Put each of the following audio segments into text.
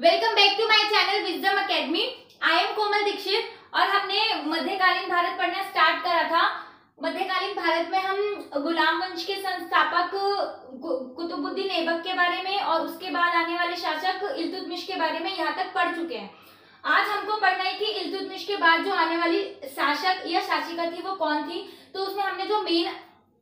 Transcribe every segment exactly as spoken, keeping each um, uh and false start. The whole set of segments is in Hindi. Welcome back to my channel wisdom academy. I am Komal Dikshit और हमने मध्यकालीन भारत पढ़ना स्टार्ट करा था। मध्यकालीन भारत में हम गुलाम वंश के संस्थापक कुतुबुद्दीन ऐबक के बारे में और उसके बाद आने वाले शासक इल्तुतमिश के बारे में यहाँ तक पढ़ चुके हैं। आज हमको पढ़ना है कि इल्तुतमिश के बाद जो आने वाली शासक या शासिका थी वो कौन थी। तो उसमें हमने जो मेन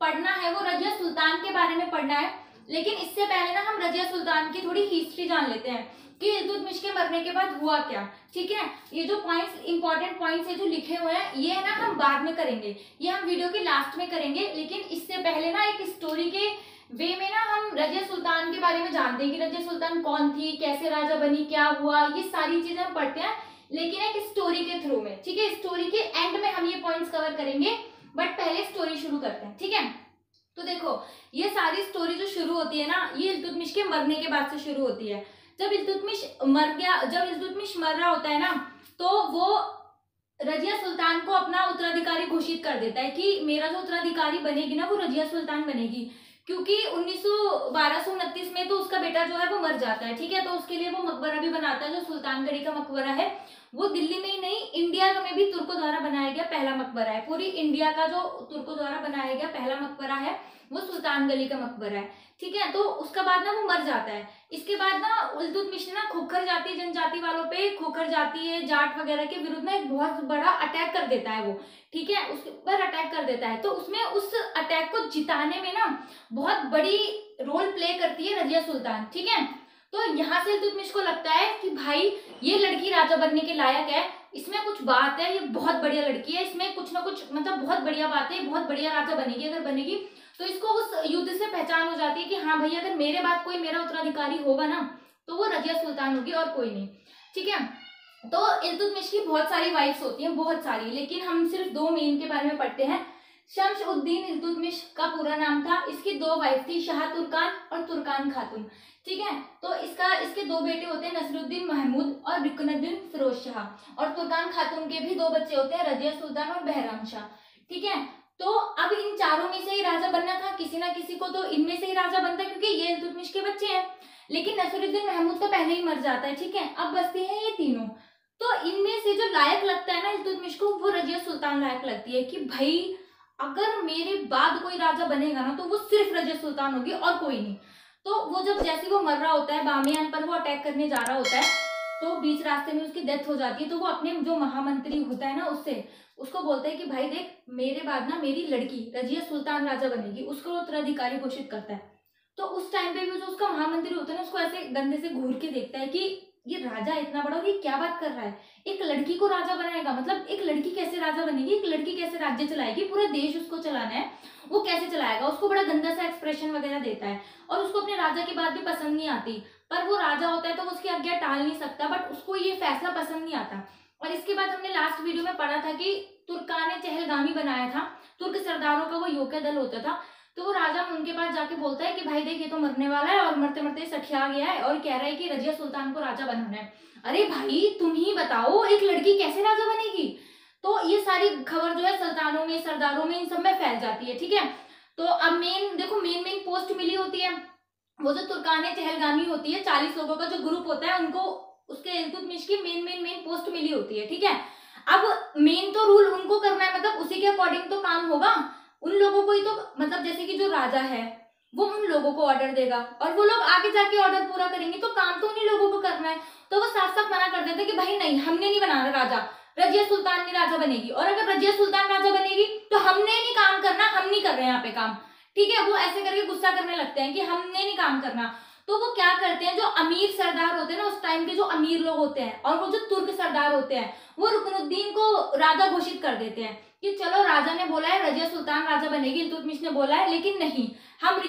पढ़ना है वो रजिया सुल्तान के बारे में पढ़ना है। लेकिन इससे पहले ना हम रजिया सुल्तान की थोड़ी हिस्ट्री जान लेते हैं कि इल्तुतमिश के मरने के बाद हुआ क्या। ठीक है, ये जो पॉइंट्स इंपॉर्टेंट पॉइंट्स है जो लिखे हुए हैं ये है ना हम बाद में करेंगे, ये हम वीडियो के लास्ट में करेंगे। लेकिन इससे पहले ना एक स्टोरी के वे में ना हम रजिया सुल्तान के बारे में जानते हैं कि रजिया सुल्तान कौन थी, कैसे राजा बनी, क्या हुआ, ये सारी चीजें हम पढ़ते हैं लेकिन एक स्टोरी के थ्रू में। ठीक है, स्टोरी के एंड में हम ये पॉइंट्स कवर करेंगे बट पहले स्टोरी शुरू करते हैं। ठीक है, तो देखो ये सारी स्टोरी जो शुरू होती है ना ये इल्तुतमिश के मरने के बाद से शुरू होती है। जब इल्तुतमिश मर गया, जब इल्तुतमिश मर रहा होता है ना तो वो रजिया सुल्तान को अपना उत्तराधिकारी घोषित कर देता है कि मेरा जो उत्तराधिकारी बनेगी ना वो रजिया सुल्तान बनेगी, क्योंकि उन्नीस सौ बारह सौ उनतीस में तो उसका बेटा जो है वो मर जाता है। ठीक है, तो उसके लिए वो मकबरा भी बनाता है जो सुल्तानगढ़ी का मकबरा है। वो दिल्ली में ही नहीं इंडिया में भी तुर्कों द्वारा बनाया गया पहला मकबरा है। पूरी इंडिया का जो तुर्कों द्वारा बनाया गया पहला मकबरा है वो सुल्तानगढ़ी का मकबरा है। ठीक है, तो उसका बाद ना वो मर जाता है। इसके बाद ना इल्तुतमिश ने ना खोखर जाति जनजाति वालों पे, खोखर जाति है जाट वगैरह के विरुद्ध ना एक बहुत बड़ा अटैक कर देता है वो। ठीक है, उसके ऊपर अटैक कर देता है। तो उसमें उस अटैक को जिताने में ना बहुत बड़ी रोल प्ले करती है रजिया सुल्तान। ठीक है, तो यहाँ से इल्तुतमिश को लगता है कि भाई ये लड़की राजा बनने के लायक है, इसमें कुछ बात है, ये बहुत बढ़िया लड़की है, इसमें कुछ ना कुछ मतलब बहुत बढ़िया बात है, बहुत बढ़िया राजा बनेगी। अगर बनेगी तो इसको उस युद्ध से पहचान हो जाती है कि हाँ भाई अगर मेरे बाद कोई मेरा उत्तराधिकारी होगा ना तो वो रजिया सुल्तान होगी और कोई नहीं। ठीक है, तो इल्तुतमिश की बहुत सारी वाइफ्स होती हैं, बहुत सारी, लेकिन हम सिर्फ दो मेन के बारे में पढ़ते हैं। शम्स-उद-दीन इल्तुतमिश का पूरा नाम था, इसकी दो वाइफ थी, शाह तुरकान और तुरकान खातुन। ठीक है, तो इसका इसके दो बेटे होते हैं नसरुद्दीन महमूद और रुकनुद्दीन फिरोज शाह, और तुरकान खातुन के भी दो बच्चे होते हैं रजिया सुल्तान और बहराम शाह। ठीक है, तो अब इन चारों में से ही राजा बनना था, किसी ना किसी को तो इनमें से ही राजा बनता क्योंकि ये इल्तुतमिश के बच्चे हैं। लेकिन नसरुद्दीन महमूद तो पहले ही मर जाता है। ठीक है, अब बसते हैं ये तीनों। तो इनमें से जो लायक लगता है ना इल्तुतमिश को वो रजिया सुल्तान लायक लगती है कि भाई अगर मेरे बाद कोई राजा बनेगा ना तो वो सिर्फ रजिया सुल्तान होगी और कोई नहीं। तो वो जब जैसे वो मर रहा होता है, बामियान पर वो अटैक करने जा रहा होता है तो बीच रास्ते में उसकी डेथ हो जाती है। तो वो अपने जो महामंत्री होता है ना उससे उसको बोलता है कि भाई देख मेरे बाद ना मेरी लड़की रजिया सुल्तान राजा बनेगी, उसको उत्तराधिकारी घोषित करता है। तो उस टाइम पे भी जो उसका महामंत्री होता है ना उसको ऐसे गंदे से घूर के देखता है कि ये राजा इतना बड़ा और ये क्या बात कर रहा है, एक लड़की को राजा बनाएगा, मतलब एक लड़की कैसे राजा बनेगी, एक लड़की कैसे राज्य चलाएगी, पूरा देश उसको चलाना है, वो कैसे चलाएगा। उसको बड़ा गंदा सा एक्सप्रेशन वगैरह देता है और उसको अपने राजा की बात भी पसंद नहीं आती, पर वो राजा होता है तो उसकी आज्ञा टाल नहीं सकता, बट उसको ये फैसला पसंद नहीं आता। और इसके बाद हमने लास्ट वीडियो में पढ़ा था कि तुर्कान ने चहलगामी बनाया था, तुर्क सरदारों का वो योद्धा दल होता था। तो वो राजा उनके पास जाके बोलता है कि भाई देख ये तो मरने वाला है और मरते मरते सठिया गया है और कह रहा है कि रजिया सुल्तान को राजा बनाना है। अरे भाई तुम ही बताओ एक लड़की कैसे राजा बनेगी। तो ये सारी खबर जो है सुल्तानों में, सरदारों में, इन सब में फैल जाती है। ठीक है, तो अब मेन देखो मेन मेन पोस्ट मिली होती है वो जो तुर्काने चहलगामी होती है, चालीस लोगों का जो ग्रुप होता है उनको उसके इल्तुतमिश की मेन मेन मेन पोस्ट मिली होती है। ठीक है, अब मेन तो रूल उनको करना है, मतलब उसी के अकॉर्डिंग तो काम होगा। उन लोगों को ही तो मतलब जैसे कि जो राजा है वो उन लोगों को ऑर्डर देगा और वो लोग आगे जाके ऑर्डर पूरा करेंगे, तो काम तो उन्हीं लोगों को करना है। तो वो साफ साफ मना कर देते कि भाई नहीं हमने नहीं बनाना राजा, रजिया सुल्तान नहीं राजा बनेगी, और अगर रजिया सुल्तान राजा बनेगी तो हमने नहीं काम करना, हम नहीं कर रहे हैं यहाँ पे काम। ठीक है, वो ऐसे करके गुस्सा करने लगते हैं कि हमने नहीं काम करना। तो वो क्या करते हैं, जो अमीर सरदार होते हैं ना उस टाइम के जो अमीर लोग होते हैं और वो जो तुर्क सरदार होते हैं वो रुकनुद्दीन को राजा घोषित कर देते हैं कि चलो राजा ने बोला है रजिया सुल्तान राजा बनेगी, इल्तुतमिश ने बोला है, लेकिन नहीं हम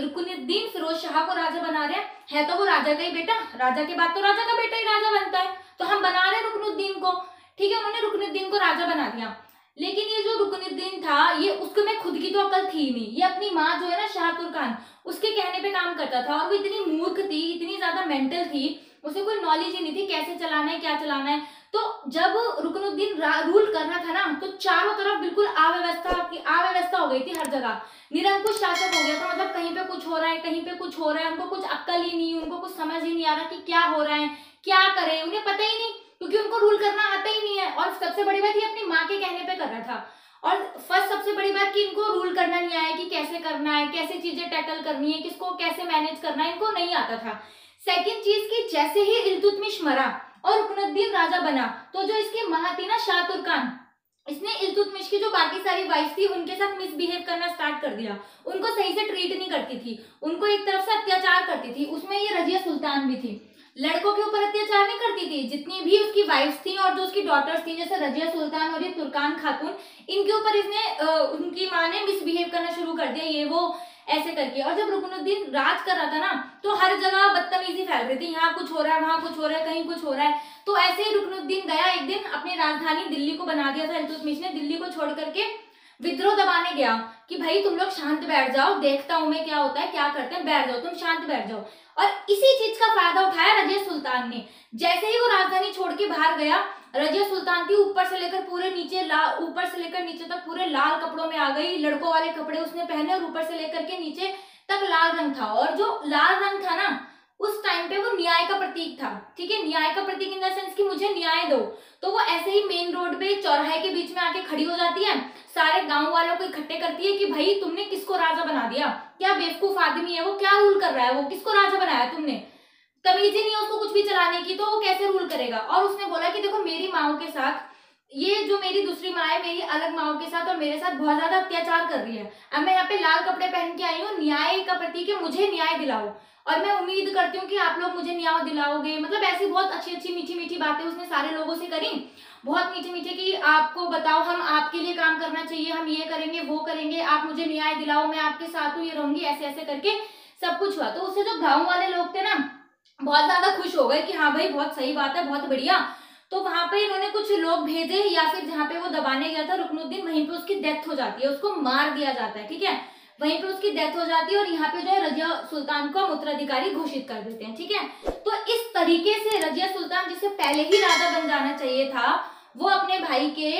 रुकनुद्दीन फिरोज शाह को राजा बना रहे हैं, है तो वो राजा का ही बेटा, राजा के बाद तो राजा का बेटा ही राजा बनता है, तो हम बना रहे हैं रुकनुद्दीन को। ठीक है, उन्होंने रुकनुद्दीन को राजा बना दिया। लेकिन ये जो रुकनुद्दीन था ये उसको में खुद की तो अकल थी नहीं, ये अपनी माँ जो है ना शाह तुरकान उसके कहने पे काम करता था, और वो इतनी मूर्ख थी, इतनी ज्यादा मेंटल थी, उसे कोई नॉलेज ही नहीं थी कैसे चलाना है क्या चलाना है। तो जब रुकनुद्दीन रूल कर रहा था ना तो चारों तरफ बिल्कुल अव्यवस्था अव्यवस्था हो गई थी, हर जगह निरंकुश शासक हो गया था, मतलब कहीं पे कुछ हो रहा है, कहीं पे कुछ हो रहा है, उनको कुछ अक्ल ही नहीं, उनको कुछ समझ ही नहीं आ रहा कि क्या हो रहा है, क्या करें, उन्हें पता ही नहीं क्योंकि उनको रूल करना आता ही नहीं है। और सबसे बड़ी बात ये अपनी माँ के कहने पे कर रहा था। और फर्स्ट सबसे बड़ी बात कि इनको रूल करना नहीं आया कि कैसे करना है, कैसे चीजें टैकल करनी है, किसको कैसे मैनेज करना है, इनको नहीं आता था। सेकंड चीज कि जैसे ही इल्तुतमिश मरा और रुकनुद्दीन राजा बना तो जो इसकी माँ थी ना शाह तुरकान, इसने इल्तुतमिश की जो बाकी सारी वाइफ थी उनके साथ मिसबिहेव करना स्टार्ट कर दिया। उनको सही से ट्रीट नहीं करती थी, उनको एक तरफ से अत्याचार करती थी। उसमें ये रजिया सुल्तान भी थी। लड़कों के ऊपर अत्याचार नहीं करती थी, जितनी भी उसकी वाइफ्स थी और जो उसकी डॉटर्स थी जैसे रजिया सुल्तान और ये तुरकान खातुन, इनके ऊपर इसने आ, उनकी माँ ने मिसबिहेव करना शुरू कर दिया, ये वो ऐसे करके। और जब रुकनुद्दीन राज कर रहा था ना तो हर जगह बदतमीजी फैल रही थी, यहाँ कुछ हो रहा है, वहां कुछ हो रहा है, कहीं कुछ हो रहा है। तो ऐसे ही रुकनुद्दीन गया, एक दिन अपनी राजधानी दिल्ली को बना दिया था इल्तुतमिश ने। दिल्ली को छोड़ करके विद्रोह दबाने गया कि भाई तुम लोग शांत बैठ जाओ, देखता हूं मैं क्या होता है, क्या करते हैं, बैठ जाओ, तुम शांत बैठ जाओ। और इसी चीज का फायदा उठाया रजिया सुल्तान ने। जैसे ही वो राजधानी छोड़ के बाहर गया, रजिया सुल्तान की ऊपर से लेकर पूरे नीचे लाल, ऊपर से लेकर नीचे तक पूरे लाल कपड़ों में आ गई। लड़कों वाले कपड़े उसने पहने और ऊपर से लेकर के नीचे तक लाल रंग था। और जो लाल रंग था ना उस टाइम पे वो न्याय का प्रतीक था, ठीक है, न्याय का प्रतीक इन द सेंस कि मुझे न्याय दो। तो वो ऐसे ही मेन रोड पे चौराहे के बीच में आके खड़ी हो जाती है, सारे गांव वालों को इकट्ठे करती है कि भाई तुमने किसको राजा बना दिया, क्या बेवकूफ आदमी है वो, क्या रूल कर रहा है वो, किसको राजा बनाया तुमने, तमीज ही नहीं है उसको कुछ भी चलाने की, तो वो कैसे रूल करेगा। और उसने बोला कि देखो मेरी माओ के साथ, ये जो मेरी दूसरी माँ है मेरी अलग माओ के साथ और मेरे साथ बहुत ज्यादा अत्याचार कर रही है। अब मैं यहाँ पे लाल कपड़े पहन के आई हूँ, न्याय का प्रतीक है, मुझे न्याय दिलाओ और मैं उम्मीद करती हूँ कि आप लोग मुझे न्याय दिलाओगे। मतलब ऐसी बहुत अच्छी अच्छी मीठी मीठी बातें उसने सारे लोगों से करी, बहुत मीठे मीठे कि आपको बताओ हम आपके लिए काम करना चाहिए, हम ये करेंगे वो करेंगे, आप मुझे न्याय दिलाओ, मैं आपके साथ हूँ, ये रहूंगी, ऐसे ऐसे करके सब कुछ हुआ। तो उससे जो गाँव वाले लोग थे ना बहुत ज्यादा खुश हो गए कि हाँ भाई बहुत सही बात है, बहुत बढ़िया। तो वहां पे इन्होंने कुछ लोग भेजे, या फिर जहाँ पे वो दबाने गया था रुकनुद्दीन वहीं पे उसकी डेथ हो जाती है, उसको मार दिया जाता है, ठीक है, वहीं पे उसकी डेथ हो जाती है। और यहाँ पे जो है रजिया सुल्तान को उत्तराधिकारी घोषित कर देते हैं, ठीक है। तो इस तरीके से रजिया सुल्तान जिसे पहले ही राजा बन जाना चाहिए था, वो अपने भाई के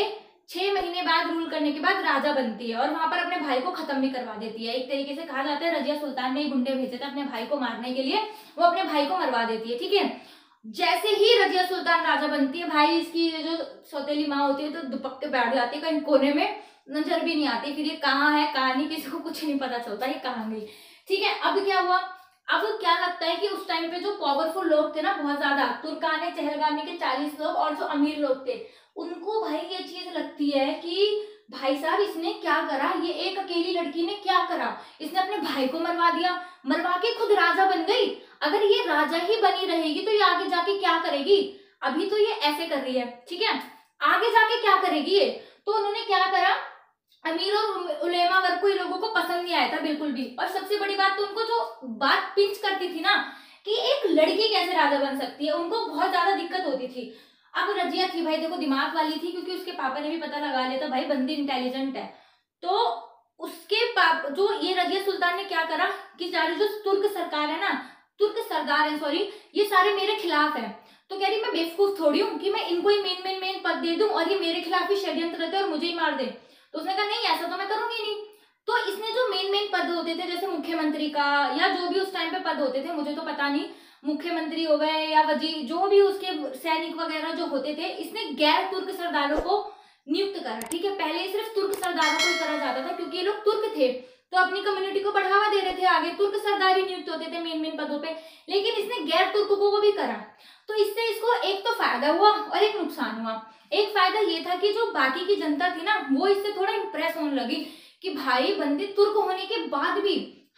छह महीने बाद रूल करने के बाद राजा बनती है और वहां पर अपने भाई को खत्म भी करवा देती है। एक तरीके से कहा जाता है रजिया सुल्तान ने गुंडे भेजे थे अपने भाई को मारने के लिए, वो अपने भाई को मरवा देती है, ठीक है। जैसे ही रजिया सुल्तान राजा बनती है, भाई इसकी जो सौतेली माँ होती है तो दुपट्टे बैठ जाती है कहीं कोने में, नजर भी नहीं आती, फिर ये कहाँ है कहाँ नहीं किसी को कुछ नहीं पता चलता, ये कहाँ गई, ठीक है। अब क्या हुआ, अब क्या लगता है कि उस टाइम पे जो पावरफुल लोग थे ना बहुत ज्यादा, तुरकाने चहलगामी के चालीस लोग और जो अमीर लोग थे, उनको भाई ये चीज लगती है कि भाई साहब इसने क्या करा, ये एक अकेली लड़की ने क्या करा, इसने अपने भाई को मरवा दिया, मरवा के खुद राजा बन गई, अगर ये राजा ही बनी रहेगी तो ये आगे जाके क्या करेगी, अभी तो ये ऐसे कर रही है, ठीक है, आगे जाके क्या करेगी ये। तो उन्होंने क्या करा, अमीर और उलेमा वर्ग को, ये लोगों को पसंद नहीं आया था बिल्कुल भी। और सबसे बड़ी बात तो उनको जो बात पिंच करती थी ना कि एक लड़की कैसे राजा बन सकती है, उनको बहुत ज्यादा दिक्कत होती थी। अब रजिया थी भाई देखो दिमाग वाली थी, क्योंकि उसके पापा ने भी पता लगा लिया था भाई बंदी इंटेलिजेंट है। तो उसके पाप जो ये रजिया सुल्तान ने क्या करा कि सारी जो तुर्क सरकार है ना, तुर्क सरदार है सॉरी, ये सारे मेरे खिलाफ है। तो कह रही मैं बेवकूफ थोड़ी हूँ कि मैं इनको ही मेन मेन मेन पद दे दूं और ये मेरे खिलाफ ही षड्यंत्र रचते और मुझे ही मार दे। तो उसने कहा नहीं ऐसा तो मैं करूंगी नहीं। तो इसने जो मेन मेन पद होते थे जैसे मुख्यमंत्री का या जो भी उस टाइम पे पद होते थे, मुझे तो पता नहीं मुख्यमंत्री हो गए या वजीर, जो भी उसके सैनिक वगैरह जो होते थे, इसने गैर तुर्क सरदारों को नियुक्त करा, ठीक है। पहले सिर्फ तुर्क सरदारों को ही करा जाता था क्योंकि ये लोग तुर्क थे तो अपनी कम्युनिटी को बढ़ावा दे रहे थे, आगे तुर्क सरदार ही नियुक्त होते थे मेन मेन पदों पे, लेकिन इसने गैर तुर्कों को भी करा। तो इससे इसको एक तो फायदा हुआ और एक नुकसान हुआ। एक फायदा ये था कि जो बाकी की जनता थी ना वो इससे थोड़ा इम्प्रेस होने लगी कि भाई बंदे तुर्क होने के बाद भी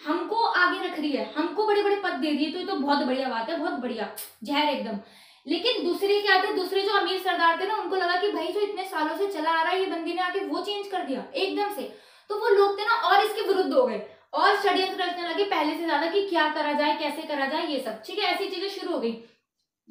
हमको आगे रख रही है, हमको बड़े बड़े पद दे रही है, तो ये तो बहुत बढ़िया बात है, बहुत बढ़िया जहर एकदम। लेकिन दूसरे क्या थे, दूसरे जो अमीर सरदार थे ना, उनको लगा कि भाई जो इतने सालों से चला आ रहा है ये बंदी ने आके वो चेंज कर दिया एकदम से। तो वो लोग थे ना और इसके विरुद्ध हो गए और षड्यंत्र रचने लगे पहले से ज्यादा कि क्या करा जाए, कैसे करा जाए, ये सब, ठीक है, ऐसी चीजें शुरू हो गई।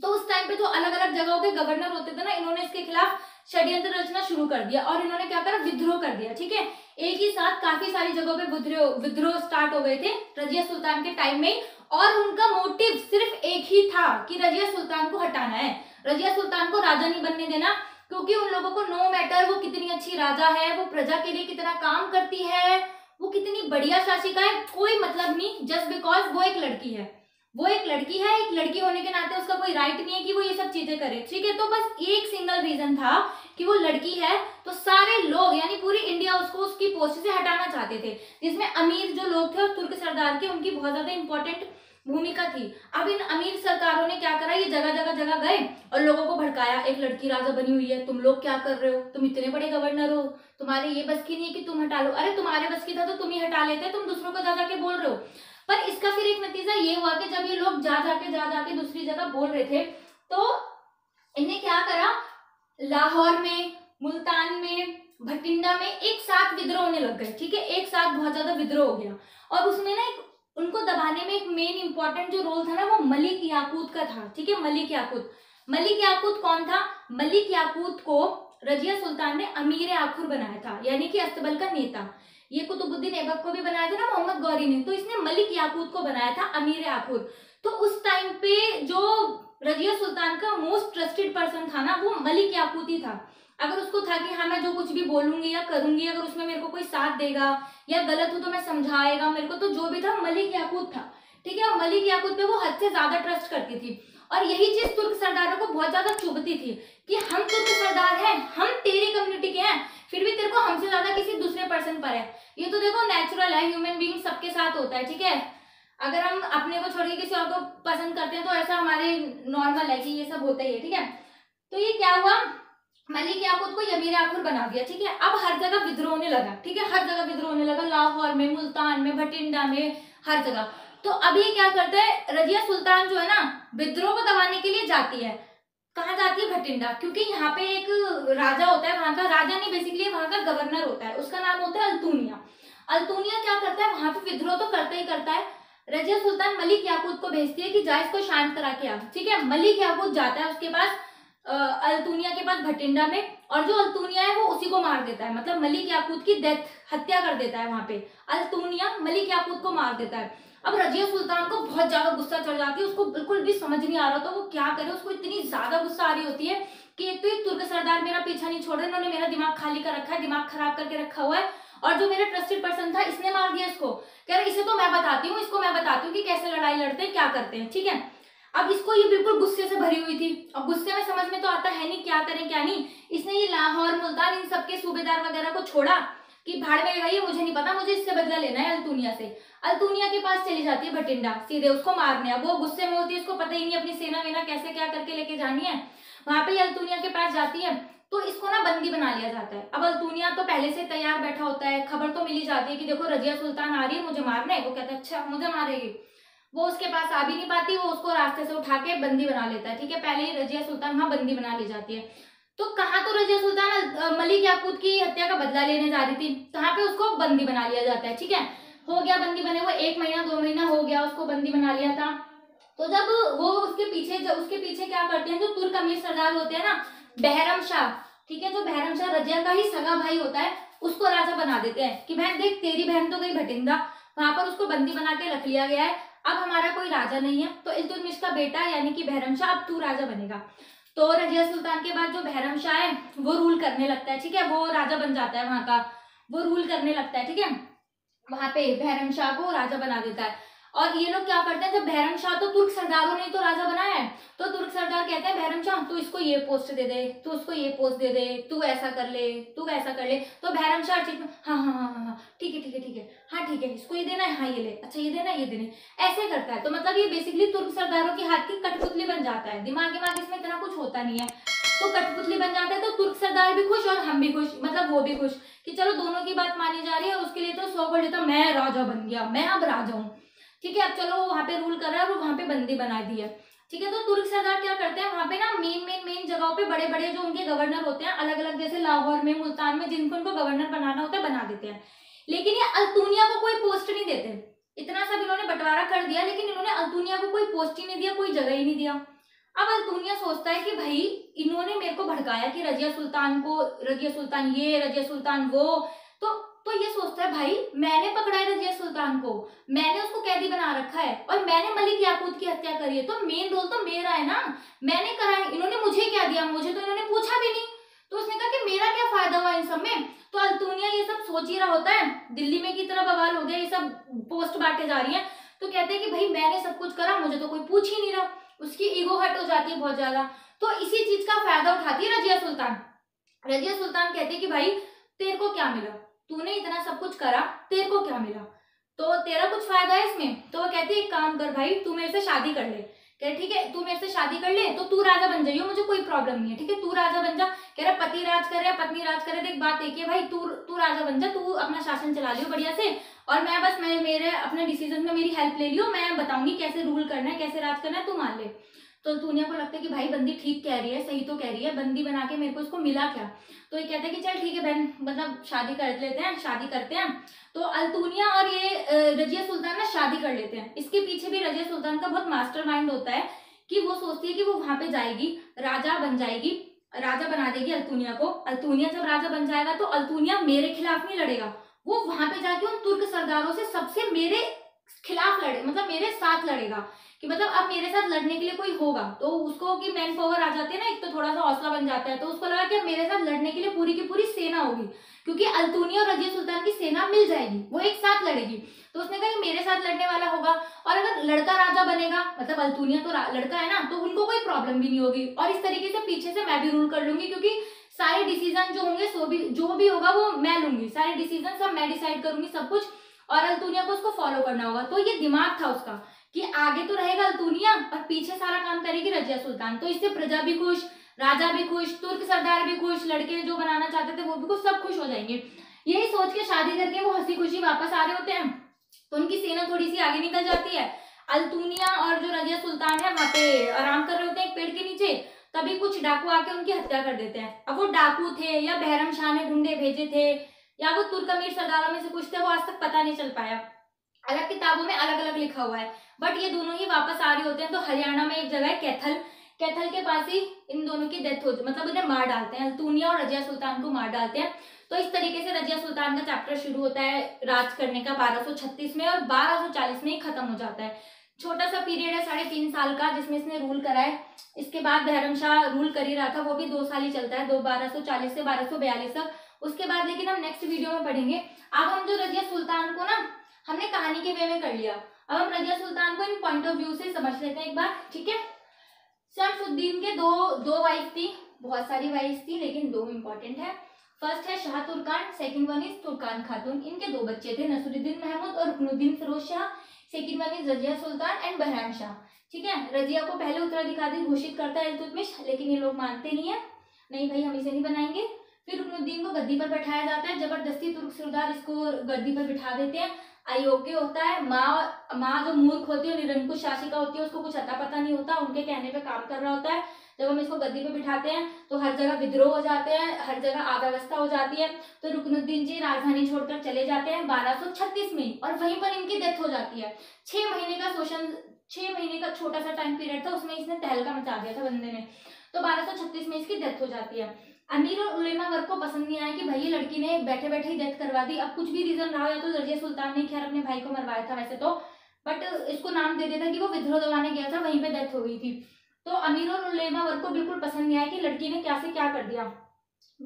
तो उस टाइम पे जो अलग अलग जगहों के गवर्नर होते थे ना, इन्होंने इसके खिलाफ षड्यंत्र रचना शुरू कर दिया और इन्होंने क्या करा, विद्रोह कर दिया, ठीक है। एक ही साथ काफी सारी जगहों पे विद्रोह विद्रोह स्टार्ट हो गए थे रजिया सुल्तान के टाइम में। और उनका मोटिव सिर्फ एक ही था कि रजिया सुल्तान को हटाना है, रजिया सुल्तान को राजा नहीं बनने देना, क्योंकि उन लोगों को नो मैटर वो कितनी अच्छी राजा है, वो प्रजा के लिए कितना काम करती है, वो कितनी बढ़िया शासिका है, कोई मतलब नहीं, जस्ट बिकॉज वो एक लड़की है। वो एक लड़की है, एक लड़की होने के नाते उसका कोई राइट नहीं है कि वो ये सब चीजें करे, ठीक है। तो बस एक सिंगल रीजन था कि वो लड़की है, तो सारे लोग यानी पूरी इंडिया उसको उसकी पोस्ट से हटाना चाहते थे, जिसमें अमीर जो लोग थे और तुर्क सरदार के, उनकी बहुत ज्यादा इंपॉर्टेंट भूमिका थी। अब इन अमीर सरकारों ने क्या करा, ये जगह जगह जगह गए और लोगों को भड़काया, एक लड़की राजा बनी हुई है, तुम लोग क्या कर रहे हो, तुम इतने बड़े गवर्नर हो, तुम्हारे ये बस की नहीं है कि तुम हटा लो, अरे तुम्हारे बस की था तो तुम ही हटा लेते, तुम दूसरों को जा जाके बोल रहे हो। पर इसका फिर एक नतीजा ये हुआ कि जब ये लोग जा जाके जा जाके दूसरी जगह बोल रहे थे, तो इन्हें क्या करा, लाहौर में, मुल्तान में, भटिंडा में एक साथ विद्रोह होने लग गए, ठीक है, एक साथ बहुत ज्यादा विद्रोह हो गया। और उसमें ना एक उनको दबाने में एक मेन इंपॉर्टेंट जो रोल था ना, वो मलिक याकूत का था, ठीक है। मलिक याकूत मलिक याकूत कौन था? मलिक याकूत को रजिया सुल्तान ने अमीर-ए-आखुर बनाया था, यानी कि अस्तबल का नेता। ये कुतुबुद्दीन ऐबक को भी बनाया था ना मोहम्मद गौरी ने, तो इसने मलिक याकूत को बनाया था अमीर-ए-आखुर। तो उस टाइम पे जो रजिया सुल्तान का मोस्ट ट्रस्टेड पर्सन था ना, वो मलिक याकूत ही था। अगर उसको था कि हाँ मैं जो कुछ भी बोलूंगी या करूंगी, अगर उसमें मेरे को कोई साथ देगा या गलत हो तो मैं समझाएगा मेरे को, तो जो भी था मलिक याकूत था, ठीक है। और मलिक याकूत पे वो हद से ज्यादा ट्रस्ट करती थी, और यही चीज तुर्क सरदारों को बहुत ज्यादा चुभती थी कि हम तुर्क सरदार हैं, हम तेरी कम्युनिटी के हैं, फिर भी तेरे को हमसे ज्यादा किसी दूसरे पर्सन पर है। ये तो देखो नेचुरल है, ह्यूमन बीइंग सबके साथ होता है, ठीक है। अगर हम अपने को छोड़ के किसी और को पसंद करते हैं तो ऐसा हमारे नॉर्मल है कि ये सब होता ही है, ठीक है। तो ये क्या हुआ, मलिक याकूत को अमीर-ए-आखुर बना दिया, ठीक है। अब हर जगह विद्रोह होने लगा, ठीक है, हर जगह विद्रोह होने लगा, लाहौर में, मुल्तान में, भटिंडा में, हर जगह। तो अब ये क्या करता है, रजिया सुल्तान जो है ना, विद्रोह को दबाने के लिए जाती है, कहाँ जाती है, भटिंडा, क्योंकि यहाँ पे एक राजा होता है, वहां का राजा नहीं, बेसिकली वहां का गवर्नर होता है, उसका नाम होता है अल्तुनिया। अल्तुनिया क्या करता है, वहां पे विद्रोह तो करता ही करता है। रजिया सुल्तान मलिक याकूत को भेजती है कि जा इसको शांत करा के आ, ठीक है। मलिक याकूत जाता है उसके पास, अल्तुनिया के पास भटिंडा में, और जो अल्तुनिया है वो उसी को मार देता है, मतलब मलिक याकूत की डेथ, हत्या कर देता है। वहां पे अल्तुनिया मलिक याकूत को मार देता है। अब रजिया सुल्तान को बहुत ज्यादा गुस्सा चढ़ जाती है, उसको बिल्कुल भी समझ नहीं आ रहा था वो क्या करे, उसको इतनी ज्यादा गुस्सा आ रही होती है कि एक तो ये तुर्क सरदार मेरा पीछा नहीं छोड़ रहे, इन्होंने मेरा दिमाग खाली कर रखा है, दिमाग खराब करके रखा हुआ है, और जो मेरा ट्रस्टेड पर्सन था इसने मार दिया इसको, कह रहा इसे तो मैं बताती हूँ, इसको मैं बताती हूँ कि कैसे लड़ाई लड़ते हैं, क्या करते हैं, ठीक है। अब इसको ये बिल्कुल गुस्से से भरी हुई थी, और गुस्से में समझ में तो आता है नहीं क्या करें क्या नहीं। इसने ये लाहौर, मुल्तान, इन सबके सूबेदार वगैरह को छोड़ा कि भाड़ में गई, मुझे नहीं पता, मुझे इससे बदला लेना है अल्तुनिया से। अल्तुनिया के पास चली जाती है भटिंडा, सीधे उसको मारने। अब वो गुस्से में होती है, इसको पता ही नहीं अपनी सेना वेना कैसे क्या करके लेके जानी है। वहां पे अल्तुनिया के पास जाती है तो इसको ना बंदी बना लिया जाता है। अब अल्तुनिया तो पहले से तैयार बैठा होता है, खबर तो मिली जाती है कि देखो रजिया सुल्तान आ रही है मुझे मारने, वो कहता है अच्छा मुझे मारेगी, वो उसके पास आ भी नहीं पाती, वो उसको रास्ते से उठा के बंदी बना लेता है, ठीक है। पहले ही रजिया सुल्तान वहां बंदी बना ली जाती है। तो कहाँ तो रजिया सुल्तान मलिक याकूत की हत्या का बदला लेने जा रही थी, कहाँ पे उसको बंदी बना लिया जाता है, ठीक है। हो गया बंदी बने वो एक महीना दो महीना हो गया, उसको बंदी बना लिया था। तो जब वो उसके पीछे जब उसके पीछे क्या करते हैं, जो तुर्क अमीर सरदार होते हैं ना, बहराम शाह, ठीक है, जो बहराम शाह रजिया का ही सगा भाई होता है, उसको राजा बना देते हैं कि बहन देख तेरी बहन तो गई भटिंडा, वहां पर उसको बंदी बना के रख लिया गया है, अब हमारा कोई राजा नहीं है, तो इल्तुतमिश का बेटा यानी कि बहराम शाह अब तू राजा बनेगा। तो रजिया सुल्तान के बाद जो बहराम शाह है वो रूल करने लगता है, ठीक है, वो राजा बन जाता है वहां का, वो रूल करने लगता है, ठीक है, वहां पे बहराम शाह को राजा बना देता है। और ये लोग क्या करते हैं, जब बहराम शाह तो तुर्क सरदारों ने तो राजा बनाया है, तो तुर्क सरदार कहते हैं बहराम शाह तू इसको ये पोस्ट दे दे, तू उसको ये पोस्ट दे दे, तू ऐसा कर ले, तू ऐसा कर ले। तो बहराम शाह ठीक है, हाँ हाँ हाँ हाँ ठीक है ठीक है ठीक है, हाँ ठीक है, इसको ये देना है, हाँ ये ले, अच्छा ये देना ये देना, ऐसे करता है। तो मतलब ये बेसिकली तुर्क सरदारों के हाथ की कठपुतली बन जाता है, दिमाग दिमाग इसमें इतना कुछ होता नहीं है, तो कठपुतली बन जाता है। तो तुर्क सरदार भी खुश और हम भी खुश, मतलब वो भी खुश कि चलो दोनों की बात मानी जा रही है, और उसके लिए तो सौ को लेता मैं राजा बन गया, मैं अब राजा हूँ, ठीक है। अब चलो वो वहां पे रूल कर रहा है और वहां पे बंदी बना दी है, ठीक है। तो तुर्क सरदार क्या करते हैं, वहां पे ना मेन मेन मेन जगहों पे बड़े बड़े जो उनके गवर्नर होते हैं अलग अलग, जैसे लाहौर में, मुल्तान में, जिनको उनको गवर्नर बनाना होता है बना देते हैं, लेकिन ये अल्तुनिया को कोई पोस्ट नहीं देते। इतना सब इन्होंने बंटवारा कर दिया, लेकिन इन्होंने अल्तुनिया को कोई पोस्ट ही नहीं दिया, कोई जगह ही नहीं दिया। अब अल्तुनिया सोचता है कि भाई इन्होंने मेरे को भड़काया कि रजिया सुल्तान को, रजिया सुल्तान ये, रजिया सुल्तान वो, तो तो ये सोचता है भाई मैंने पकड़ा है रजिया सुल्तान को, मैंने उसको कैदी बना रखा है, और मैंने मलिक याकूत की हत्या करी है, तो मेन रोल तो मेरा है ना, मैंने करा है, इन्होंने मुझे क्या दिया, मुझे तो इन्होंने पूछा भी नहीं। तो उसने कहा कि मेरा क्या फायदा हुआ इन सब में। तो अल्तुनिया ये सब सोच ही रहा होता है, दिल्ली में की तरह बवाल हो गया, ये सब पोस्ट बांटे जा रही है। तो कहते हैं कि भाई मैंने सब कुछ करा, मुझे तो कोई पूछ ही नहीं रहा, उसकी ईगो हट हो जाती है बहुत ज्यादा। तो इसी चीज का फायदा उठाती है रजिया सुल्तान। रजिया सुल्तान कहती है कि भाई तेरे को क्या मिला, तूने इतना सब कुछ करा, तेरे को क्या मिला, तो तेरा कुछ फायदा है इसमें। तो वो कहती है एक काम कर भाई, तू मेरे से शादी कर ले। कह ठीक है, तू मेरे से शादी कर ले तो तू राजा बन जाइयो, मुझे कोई प्रॉब्लम नहीं है, ठीक है, तू राजा बन जा। कह रहा पति राज करे या पत्नी राज करे, देख बात एक ही है भाई, तू तू राजा बन जा, तू अपना शासन चला लियो बढ़िया से, और मैं बस मैं मेरे अपने डिसीजन में मेरी हेल्प ले लियो, मैं बताऊंगी कैसे रूल करना है, कैसे राज करना है, तू मान ले। तो अल्तुनिया को लगता है कि भाई बंदी ठीक कह रही है, सही तो कह रही है, बंदी बना के मेरे को इसको मिला क्या। तो ये कहते हैं कि चल ठीक है बहन, मतलब शादी कर लेते हैं, शादी करते हैं। तो अल्तुनिया और ये रजिया सुल्तान ना शादी कर लेते हैं। इसके पीछे भी रजिया सुल्तान का बहुत मास्टरमाइंड होता है कि वो सोचती है कि वो वहां पे जाएगी, राजा बन जाएगी, राजा बना देगी अल्तुनिया को। अल्तुनिया जब राजा बन जाएगा तो अल्तुनिया मेरे खिलाफ नहीं लड़ेगा, वो वहां पे जाके उन तुर्क सरदारों से सबसे मेरे खिलाफ लड़े, मतलब मेरे साथ लड़ेगा, कि मतलब अब मेरे साथ लड़ने के लिए कोई होगा। तो उसको कि मैन पावर आ जाती है ना, एक तो थोड़ा सा हौसला बन जाता है, तो उसको लगा कि मेरे साथ लड़ने के लिए पूरी की पूरी सेना होगी, क्योंकि अल्तुनिया और रजिया सुल्तान की सेना मिल जाएगी, वो एक साथ लड़ेगी। तो उसने कहा मेरे साथ लड़ने वाला होगा, और अगर लड़का राजा बनेगा, मतलब अल्तुनिया तो लड़का है ना, तो उनको कोई प्रॉब्लम भी नहीं होगी, और इस तरीके से पीछे से मैं भी रूल कर लूंगी, क्योंकि सारे डिसीजन जो होंगे सो भी जो भी होगा वो मैं लूंगी, सारे डिसीजन सब मैं डिसाइड करूंगी सब कुछ, और अल्तुनिया को उसको फॉलो करना होगा। तो ये दिमाग था उसका कि आगे तो रहेगा अल्तुनिया और पीछे सारा काम करेगी रजिया सुल्तान। तो इससे प्रजा भी खुश, राजा भी खुश, तुर्क सरदार भी खुश, लड़के जो बनाना चाहते थे वो भी खुश, सब खुश हो जाएंगे। यही सोच के शादी करके वो हंसी खुशी वापस आ रहे होते हैं, तो उनकी सेना थोड़ी सी आगे निकल जाती है। अल्तुनिया और जो रजिया सुल्तान है वहां पे आराम कर रहे होते हैं एक पेड़ के नीचे, तभी कुछ डाकू आके उनकी हत्या कर देते हैं। अब वो डाकू थे या बहराम शाह ने गुंडे भेजे थे या वो तुर्क अमीर सरदारों में से कुछ थे, वो आज तक पता नहीं चल पाया, अलग किताबों में अलग अलग लिखा हुआ है, बट ये दोनों ही वापस आ रहे होते हैं। तो हरियाणा में एक जगह है कैथल, कैथल के पास ही इन दोनों की डेथ होती है, मतलब उन्हें मार डालते हैं, अल्तुनिया और रजिया सुल्तान को मार डालते हैं। तो इस तरीके से रजिया सुल्तान का चैप्टर शुरू होता है राज करने का बारह सौ छत्तीस में, और बारह सौ चालीस में ही खत्म हो जाता है। छोटा सा पीरियड है साढ़े तीन साल का जिसमें इसने रूल करा है। इसके बाद बहराम शाह रूल कर ही रहा था, वो भी दो साल ही चलता है, दो बारह सौ चालीस से बारह सौ बयालीस तक। उसके बाद लेकिन हम नेक्स्ट वीडियो में पढ़ेंगे। अब हम जो रजिया सुल्तान को ना हमने कहानी के वे में कर लिया, अब हम रजिया सुल्तान को इन पॉइंट ऑफ व्यू से समझ लेते हैं एक बार, ठीक है। शम्स-उद-दीन के दो दो वाइफ थी, बहुत सारी वाइफ थी लेकिन दो इंपॉर्टेंट है। फर्स्ट है Shah Turkan, second one is Turkan Khatun. इनके दो बच्चे थे, नसरुद्दीन महमूद और Ruknuddin Firoz Shah. Second one is Razia Sultan and Bahram Shah, ठीक है। रजिया को पहले उत्तराधिकारी घोषित करता है इल्तुतमिश, लेकिन ये लोग मानते नहीं है, नहीं भाई हम इसे नहीं बनाएंगे। फिर रुकनुद्दीन को गद्दी पर बैठाया जाता है, जबरदस्ती तुर्क सरदार इसको गद्दी पर बिठा देते हैं। अयोग्य होता है, माँ माँ जो मूर्ख होती है, निरंकुश शासिका होती है, उसको कुछ अता पता नहीं होता, उनके कहने पे काम कर रहा होता है। जब हम इसको गद्दी पे बिठाते हैं तो हर जगह विद्रोह हो जाते हैं, हर जगह अव्यवस्था हो जाती है। तो रुकनुद्दीन जी राजधानी छोड़कर चले जाते हैं बारह सौ छत्तीस में, और वहीं पर इनकी डेथ हो जाती है। छह महीने का शोषण, छह महीने का छोटा सा टाइम पीरियड था, उसमें इसने तहलका मचा दिया था बंदे ने। तो बारह सौ छत्तीस में इसकी डेथ हो जाती है। अमीर और उलेमा वर्ग को पसंद नहीं आया कि भाई ये लड़की ने बैठे बैठे ही डेथ करवा दी। अब कुछ भी रीजन रहा, या तो रजिया सुल्तान ने खैर अपने भाई को मरवाया था वैसे तो, बट इसको नाम दे दिया था कि वो विद्रोह दबाने गया था, वहीं पे डेथ हो गई थी। तो अमीर और उलेमा वर्ग को बिल्कुल पसंद नहीं आया कि लड़की ने क्या से क्या कर दिया,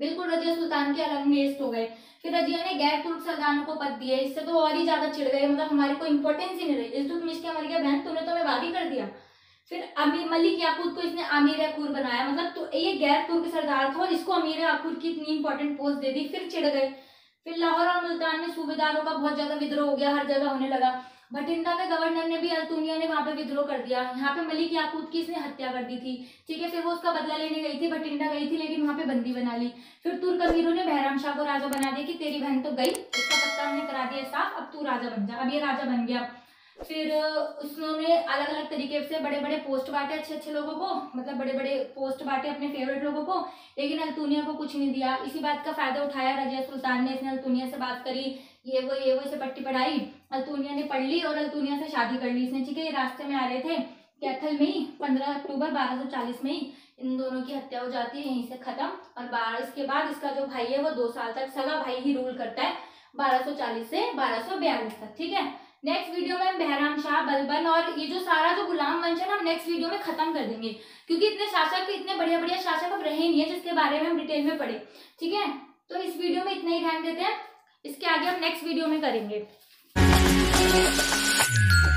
बिल्कुल रजिया सुल्तान के अलंगेस्ट हो गए। फिर रजिया ने गैर तुर्क सरदारों को पद दिए, इससे तो और ही ज्यादा चिढ़ गए, मतलब हमारे को इंपॉर्टेंस ही नहीं रही। इल्तुतमिश के हमारे क्या बहन, तूने तो मैं वादी कर दिया। फिर अमीर मलिक याकूत को इसने अमीर-ए-आखुर बनाया, मतलब तो ये गैर तुर्क सरदार था और इसको अमीर-ए-आखुर की इतनी इंपॉर्टेंट पोस्ट दे दी, फिर चिढ़ गए। फिर लाहौर और मुल्तान में सूबेदारों का बहुत ज्यादा विद्रोह हो गया, हर जगह होने लगा। भटिंडा के गवर्नर ने भी अल्तुनिया ने वहां पे विद्रोह कर दिया, यहाँ पे मलिक याकूत की इसने हत्या कर दी थी, ठीक है। फिर वो उसका बदला लेने गई थी, भटिंडा गई थी, लेकिन वहां पे बंदी बना ली। फिर तुर्क अमीरों ने बहराम शाह को राजा बना दिया कि तेरी बहन तो गई, उसका पत्ता हमने करा दिया साफ, अब तू राजा बन जा। अब ये राजा बन गया। फिर उसने अलग अलग तरीके से बड़े बड़े पोस्ट बांटे अच्छे अच्छे लोगों को, मतलब बड़े बड़े पोस्ट बांटे अपने फेवरेट लोगों को, लेकिन अल्तुनिया को कुछ नहीं दिया। इसी बात का फायदा उठाया रजिया सुल्तान ने, इसने अल्तुनिया से बात करी, ये वो ये वो इसे पट्टी पढ़ाई, अल्तुनिया ने पढ़ ली और अल्तुनिया से शादी कर ली इसने, ठीक है। ये रास्ते में आ रहे थे कैथल में ही, पंद्रह अक्टूबर बारह सौ चालीस में ही इन दोनों की हत्या हो जाती है, यहीं से खत्म। और बारह इसके बाद इसका जो भाई है वो दो साल तक सगा भाई ही रूल करता है बारह सौ चालीस से बारह सौ बयालीस तक, ठीक है। नेक्स्ट वीडियो में हम बहराम शाह, बलबन और ये जो सारा जो गुलाम वंश है ना, हम नेक्स्ट वीडियो में खत्म कर देंगे, क्योंकि इतने शासक, इतने बढ़िया बढ़िया शासक अब रहे नहीं है जिसके बारे में हम डिटेल में पढ़े, ठीक है। तो इस वीडियो में इतना ही ध्यान देते हैं, इसके आगे हम नेक्स्ट वीडियो में करेंगे।